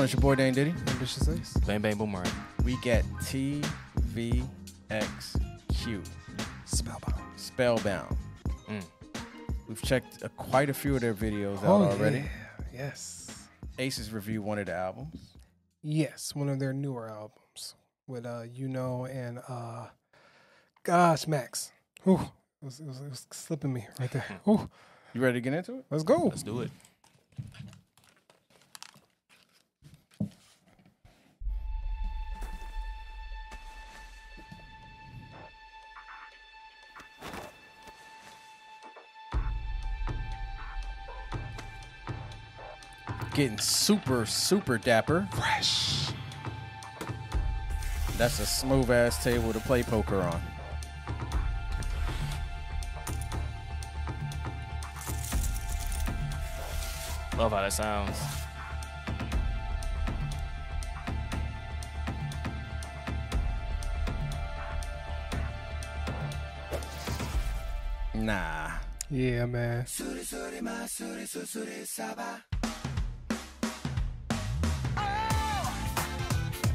on? It's your boy Dane Diddy. Ambitious Ace. Bang Bang Boomerang. We get TVXQ. Spellbound. We've checked quite a few of their videos out already. Yeah. Yes. Ace's review one of the albums. Yes, one of their newer albums with U-Know and gosh, Max. Ooh, it was slipping me right there. Ooh. You ready to get into it? Let's go. Let's do it. Getting super, super dapper. Fresh. That's a smooth ass table to play poker on. Love how that sounds. Nah. Yeah, man.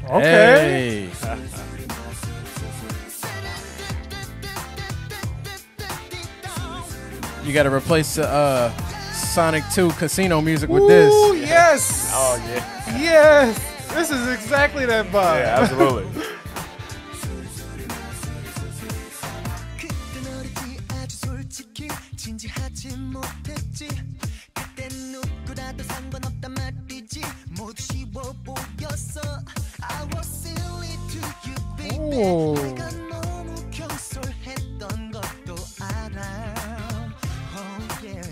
Okay. Hey. You got to replace Sonic 2 casino music with this. Ooh, yes. Oh, yeah. Yes. This is exactly that vibe. Yeah, absolutely.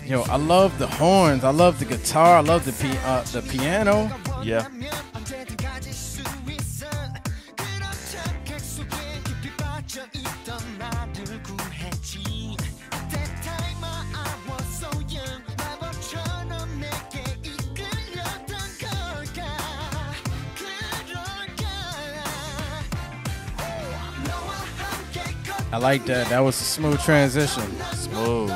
Yo, I love the horns. I love the guitar. I love the piano. Yeah. I like that. That was a smooth transition. Smooth.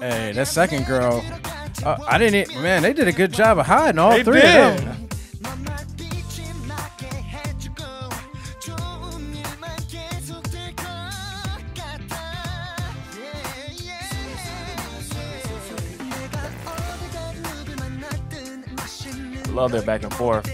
Hey, that second girl, I didn't, man, they did a good job of hiding all three of them. Love their back and forth.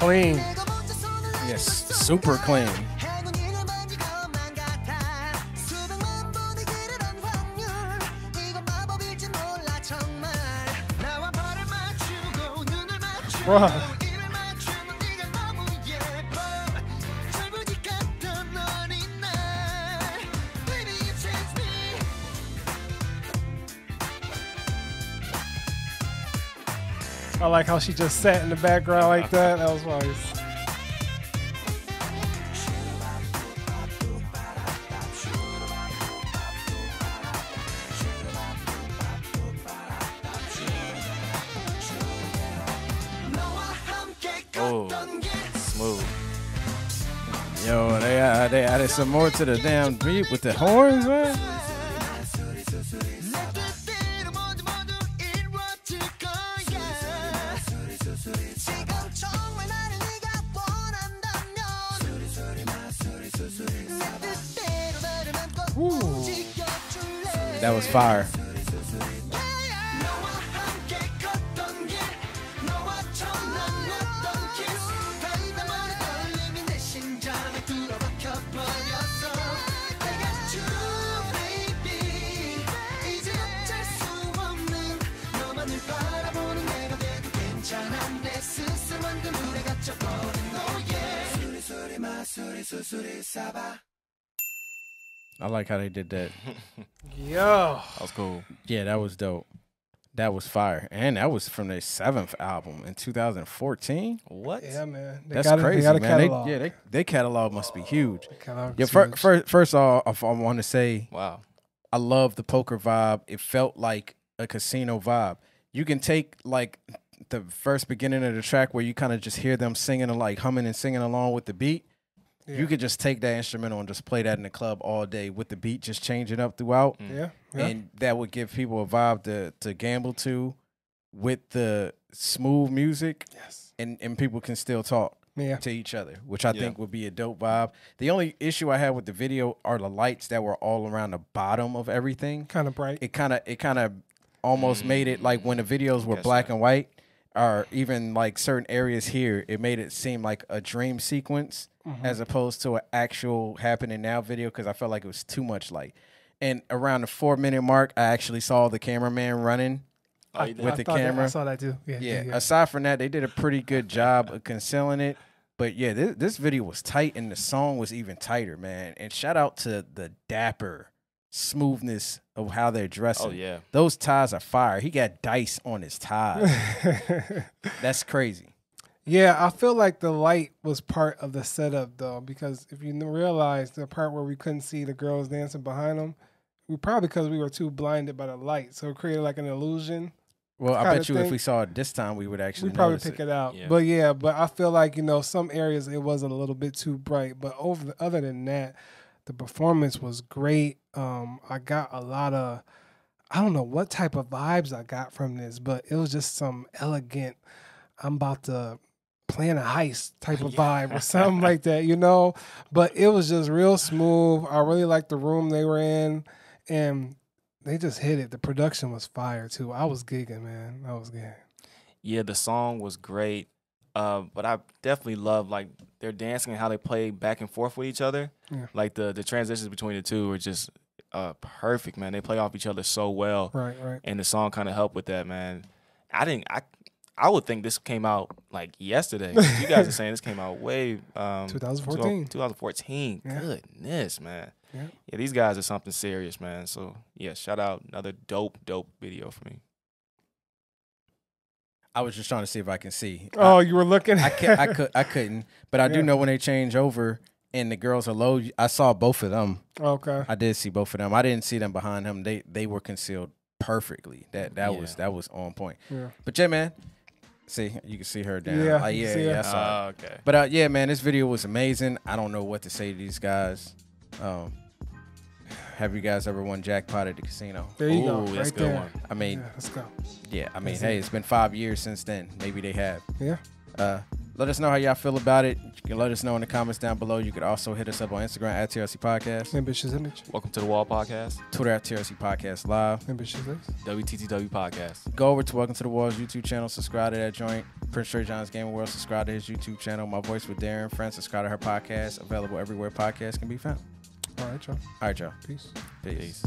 Clean. Yes, super clean. Bruh. I like how she just sat in the background like that. That was nice. Oh, smooth. Yo, they added some more to the damn beat with the horns, man. That was fire. I like how they did that. Yo. That was cool. Yeah, that was dope. That was fire. And that was from their 7th album in 2014. What? Yeah, man. That's crazy, man. Their catalog must be huge. Yeah, first off, I want to say, wow, I love the poker vibe. It felt like a casino vibe. You can take, like, the first beginning of the track where you kind of just hear them singing and, like, humming and singing along with the beat. Yeah. You could just take that instrumental and just play that in the club all day with the beat just changing up throughout. Yeah, yeah. And that would give people a vibe to gamble to with the smooth music. Yes. And people can still talk to each other, which I think would be a dope vibe. The only issue I had with the video are the lights that were all around the bottom of everything. Kind of bright. It kind of almost made it like when the videos were black and white, or even like certain areas here, it made it seem like a dream sequence as opposed to an actual happening now video, because I felt like it was too much light. And around the 4-minute mark, I actually saw the cameraman running with the camera. I saw that too. Yeah. Aside from that, they did a pretty good job of concealing it. But yeah, this video was tight, and the song was even tighter, man. And shout out to the dapper smoothness of how they're dressing. Oh yeah, those ties are fire. He got dice on his ties. That's crazy. Yeah, I feel like the light was part of the setup though, because if you realize the part where we couldn't see the girls dancing behind them, we probably because we were too blinded by the light, so it created like an illusion. Well, I bet you if we saw it this time, we would actually probably pick it out. Yeah. But yeah, but I feel like, you know, some areas it was a little bit too bright, but other than that, the performance was great. I got a lot of, I don't know what type of vibes I got from this, but it was just some elegant, I'm about to plan a heist type of vibe or something like that, you know? But it was just real smooth. I really liked the room they were in, and they just hit it. The production was fire, too. I was gigging, man. I was gigging. Yeah, the song was great. But I definitely love like their dancing and how they play back and forth with each other. Yeah. Like the transitions between the two are just perfect, man. They play off each other so well. Right, right. And the song kind of helped with that, man. I would think this came out like yesterday. You guys are saying this came out way 2014. 2014. Yeah. Goodness, man. Yeah. Yeah, these guys are something serious, man. So yeah, shout out, another dope video for me. I was just trying to see if I can see. Oh, you were looking? I couldn't. But I do know when they change over and the girls are low, I saw both of them. Okay. I did see both of them. I didn't see them behind him. They were concealed perfectly. That was on point. Yeah. But yeah, man. See, you can see her down. Yeah. I saw it. Okay. But yeah, man, this video was amazing. I don't know what to say to these guys. Have you guys ever won jackpot at the casino? There you go. That's a good one. I mean, let's go. Yeah, I mean, hey, it's been 5 years since then. Maybe they have. Yeah. Let us know how y'all feel about it. You can let us know in the comments down below. You could also hit us up on Instagram at TRC Podcast. Ambitious Image. Welcome to the Wall Podcast. Twitter at TRC Podcast Live. Ambitious Ace. WTTW Podcast. Go over to Welcome to the Wall's YouTube channel. Subscribe to that joint. Prince Trey John's Gaming World. Subscribe to his YouTube channel. My Voice with Darren. Friends, subscribe to her podcast. Available everywhere podcasts can be found. All right, y'all. Peace. Peace.